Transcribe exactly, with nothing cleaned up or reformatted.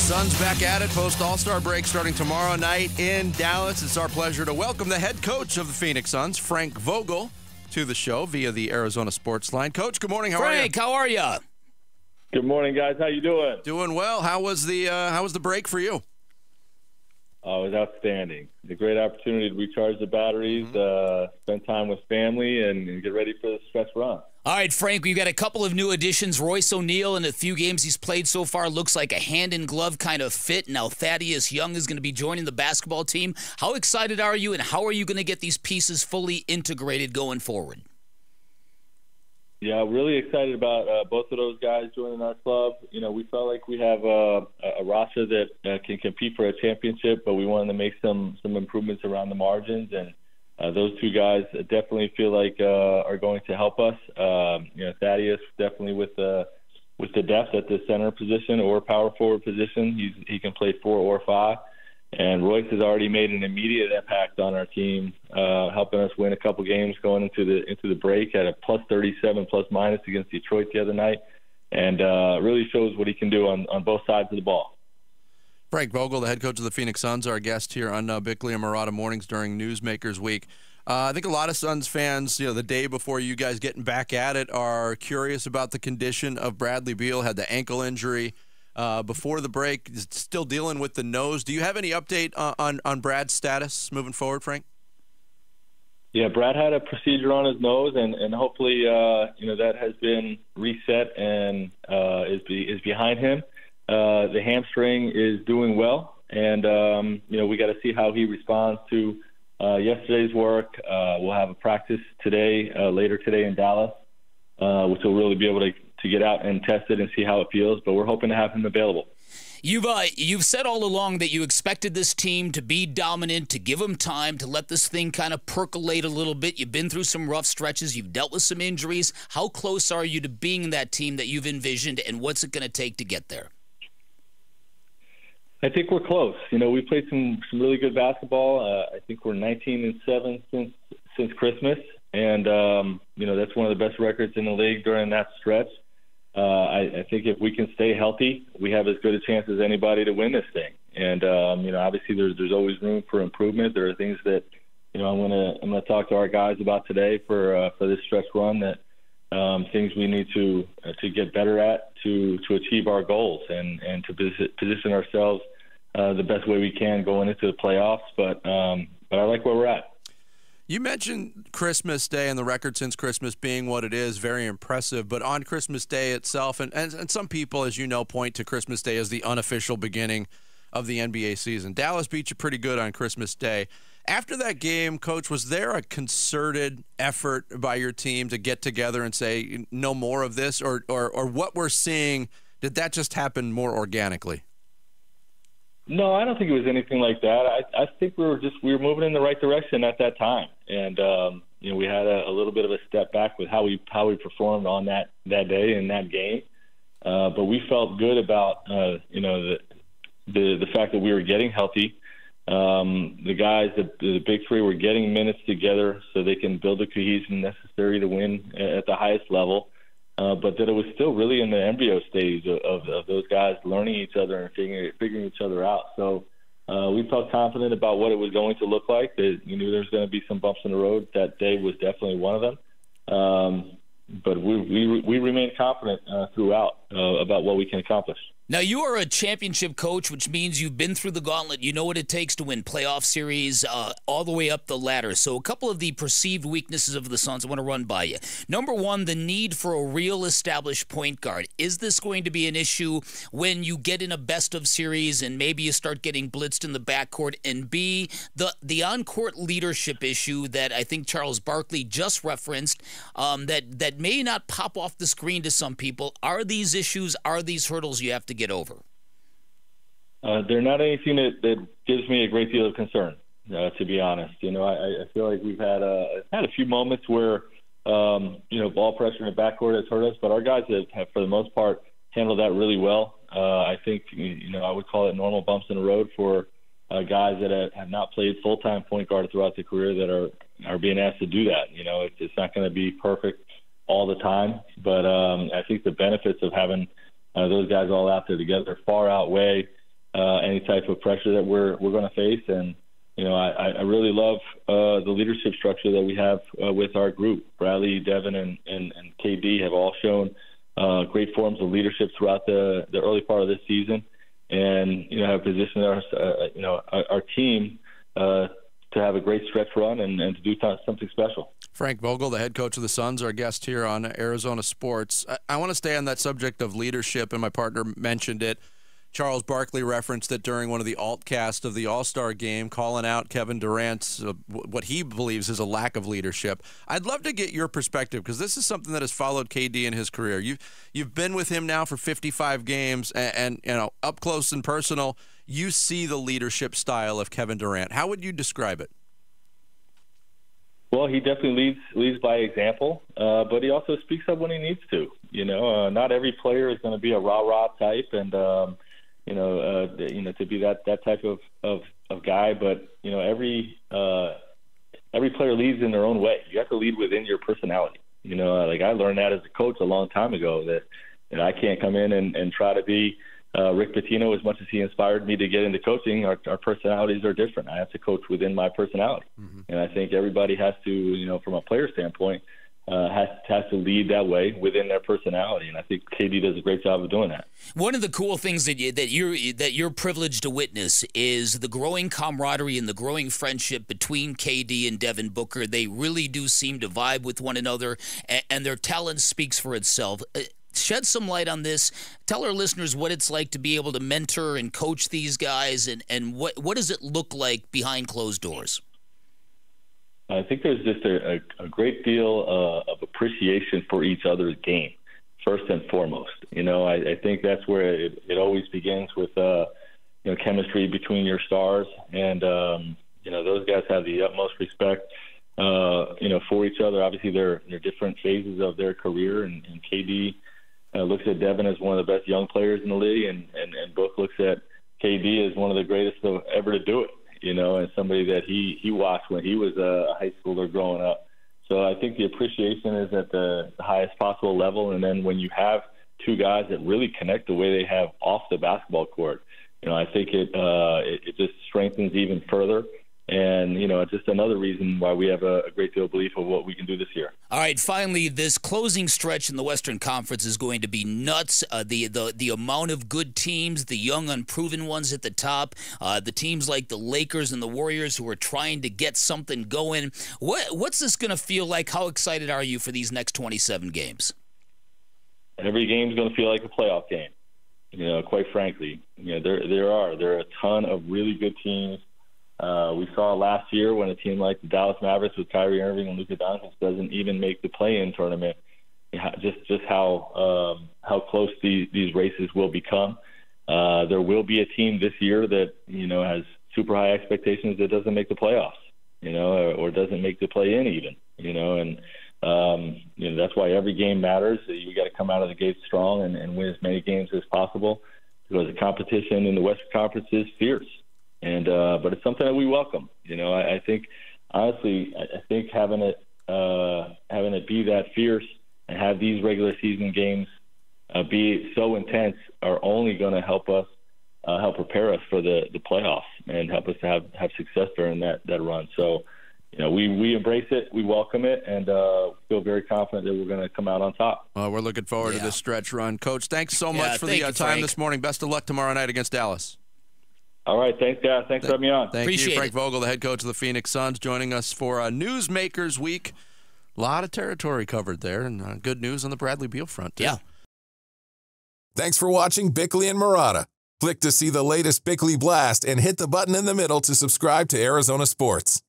Suns back at it post All-Star break starting tomorrow night in Dallas. It's our pleasure to welcome the head coach of the Phoenix Suns, Frank Vogel, to the show via the Arizona Sports line. Coach, good morning. How Frank, are you? How are you? Good morning, guys. How you doing? Doing well. How was the uh, how was the break for you? Oh, it was outstanding. It's a great opportunity to recharge the batteries, mm-hmm. uh, spend time with family, and, and get ready for the stretch run. All right, Frank, we've got a couple of new additions. Royce O'Neal, in a few games he's played so far, looks like a hand-in-glove kind of fit. Now Thaddeus Young is going to be joining the basketball team. How excited are you, and how are you going to get these pieces fully integrated going forward? Yeah, really excited about uh, both of those guys joining our club. You know, we felt like we have a, a roster that uh, can compete for a championship, but we wanted to make some some improvements around the margins, and uh, those two guys definitely feel like uh, are going to help us. Um, you know, Thaddeus definitely with the with the depth at the center position or power forward position, he's, he can play four or five. And Royce has already made an immediate impact on our team, uh, helping us win a couple games going into the into the break at a plus thirty-seven plus minus against Detroit the other night, and uh, really shows what he can do on, on both sides of the ball. Frank Vogel, the head coach of the Phoenix Suns, our guest here on uh, Bickley and Marotta mornings during Newsmakers Week. Uh, I think a lot of Suns fans, you know, the day before you guys getting back at it, are curious about the condition of Bradley Beal. Had the ankle injury Uh, before the break, still dealing with the nose. Do you have any update on, on, on Brad's status moving forward, Frank? Yeah, Brad had a procedure on his nose, and, and hopefully, uh, you know, that has been reset and uh, is, be, is behind him. Uh, the hamstring is doing well, and, um, you know, we got to see how he responds to uh, yesterday's work. Uh, we'll have a practice today, uh, later today in Dallas, uh, which will really be able to to get out and test it and see how it feels, but we're hoping to have him available. You've, uh, you've said all along that you expected this team to be dominant, to give them time, to let this thing kind of percolate a little bit. You've been through some rough stretches. You've dealt with some injuries. How close are you to being that team that you've envisioned, and what's it going to take to get there? I think we're close. You know, we played some, some really good basketball. Uh, I think we're nineteen and seven since, since Christmas, and, um, you know, that's one of the best records in the league during that stretch. Uh, I, I think if we can stay healthy, we have as good a chance as anybody to win this thing. And um, you know, obviously, there's there's always room for improvement. There are things that you know I'm gonna I'm gonna talk to our guys about today for uh, for this stretch run, that um, things we need to uh, to get better at to to achieve our goals and and to position ourselves uh, the best way we can going into the playoffs. But um, but I like where we're at. You mentioned Christmas Day and the record since Christmas being what it is, very impressive. But on Christmas Day itself, and, and, and some people, as you know, point to Christmas Day as the unofficial beginning of the N B A season. Dallas beat you pretty good on Christmas Day. After that game, Coach, was there a concerted effort by your team to get together and say, no more of this? Or, or, or what we're seeing, did that just happen more organically? No, I don't think it was anything like that. I, I think we were just we were moving in the right direction at that time, and um, you know we had a, a little bit of a step back with how we how we performed on that that day in that game. Uh, but we felt good about uh, you know the, the the fact that we were getting healthy. Um, the guys, the, the big three, were getting minutes together so they can build the cohesion necessary to win at the highest level. Uh, but that it was still really in the embryo stage of, of, of those guys learning each other and figuring, figuring each other out. So uh, we felt confident about what it was going to look like. That you knew there was going to be some bumps in the road. That day was definitely one of them. Um, but we we, we remained confident uh, throughout uh, about what we can accomplish. Now, you are a championship coach, which means you've been through the gauntlet. You know what it takes to win playoff series uh, all the way up the ladder. So a couple of the perceived weaknesses of the Suns I want to run by you. Number one, the need for a real established point guard. Is this going to be an issue when you get in a best-of series and maybe you start getting blitzed in the backcourt? And B, the, the on-court leadership issue that I think Charles Barkley just referenced um, that, that may not pop off the screen to some people. Are these issues, are these hurdles you have to get? get over? Uh, they're not anything that, that gives me a great deal of concern, uh, to be honest. You know, I, I feel like we've had a, had a few moments where, um, you know, ball pressure in the backcourt has hurt us, but our guys have, have for the most part, handled that really well. Uh, I think, you know, I would call it normal bumps in the road for uh, guys that have not played full-time point guard throughout their career that are, are being asked to do that. You know, it's, it's not going to be perfect all the time, but um, I think the benefits of having – Uh, those guys all out there together far outweigh uh, any type of pressure that we're we're going to face. And you know, I, I really love uh, the leadership structure that we have uh, with our group. Bradley, Devin, and, and, and K D have all shown uh, great forms of leadership throughout the, the early part of this season, and you know, have positioned our uh, you know our, our team uh, to have a great stretch run and, and to do something special. Frank Vogel, the head coach of the Suns, our guest here on Arizona Sports. I, I want to stay on that subject of leadership, and my partner mentioned it. Charles Barkley referenced it during one of the alt-casts of the All-Star game, calling out Kevin Durant's, uh, what he believes is a lack of leadership. I'd love to get your perspective, because this is something that has followed K D in his career. You've, you've been with him now for fifty-five games, and, and you know, up close and personal, you see the leadership style of Kevin Durant. How would you describe it? Well, he definitely leads leads by example, uh, but he also speaks up when he needs to. You know, uh, not every player is going to be a rah-rah type, and um, you know, uh, you know, to be that that type of, of, of guy. But you know, every uh, every player leads in their own way. You have to lead within your personality. You know, like I learned that as a coach a long time ago, that you know, I can't come in and, and try to be uh, Rick Pitino. As much as he inspired me to get into coaching, our, our personalities are different. I have to coach within my personality, mm-hmm. and I think everybody has to, you know, from a player standpoint, Uh, has, has to lead that way within their personality, and I think K D does a great job of doing that. One of the cool things that you, that you're that you're privileged to witness is the growing camaraderie and the growing friendship between K D and Devin Booker. They really do seem to vibe with one another, and, and their talent speaks for itself. Uh, shed some light on this. Tell our listeners what it's like to be able to mentor and coach these guys, and, and what, what does it look like behind closed doors? I think there's just a, a, a great deal uh, of appreciation for each other's game, first and foremost. You know, I, I think that's where it, it always begins with, uh, you know, chemistry between your stars. And, um, you know, those guys have the utmost respect, uh, you know, for each other. Obviously, they're, they're different phases of their career. And, and K D uh, looks at Devin as one of the best young players in the league. And, and, and Book looks at K D as one of the greatest to, ever to do it. You know, and somebody that he, he watched when he was a high schooler growing up. So I think the appreciation is at the highest possible level. And then when you have two guys that really connect the way they have off the basketball court, you know, I think it uh, it, it just strengthens even further. And, you know, it's just another reason why we have a, a great deal of belief of what we can do this year. All right, finally, this closing stretch in the Western Conference is going to be nuts. Uh, the, the, the amount of good teams, the young, unproven ones at the top, uh, the teams like the Lakers and the Warriors who are trying to get something going. What, what's this going to feel like? How excited are you for these next twenty-seven games? Every game is going to feel like a playoff game, you know, quite frankly. You know, there, there are. There are a ton of really good teams. Uh, we saw last year when a team like the Dallas Mavericks with Kyrie Irving and Luka Doncic doesn't even make the play-in tournament, just just how um, how close these, these races will become. Uh, there will be a team this year that, you know, has super high expectations that doesn't make the playoffs, you know, or, or doesn't make the play-in even, you know, and um, you know that's why every game matters. You got to come out of the gate strong and, and win as many games as possible, because the competition in the Western Conference is fierce. And uh, but it's something that we welcome. You know, I, I think honestly, I, I think having it uh, having it be that fierce and have these regular season games uh, be so intense are only going to help us uh, help prepare us for the, the playoffs and help us to have, have success during that, that run. So, you know, we, we embrace it, we welcome it, and uh, feel very confident that we're going to come out on top. Well, we're looking forward yeah. to this stretch run, Coach. Thanks so much yeah, for the uh, time Frank. This morning. Best of luck tomorrow night against Dallas. All right, thanks, guys. Thanks for having me on. Thank Appreciate you, Frank it. Vogel, the head coach of the Phoenix Suns, joining us for uh, Newsmakers Week. A lot of territory covered there, and uh, good news on the Bradley Beal front, too. Yeah. Thanks for watching Bickley and Marotta. Click to see the latest Bickley Blast and hit the button in the middle to subscribe to Arizona Sports.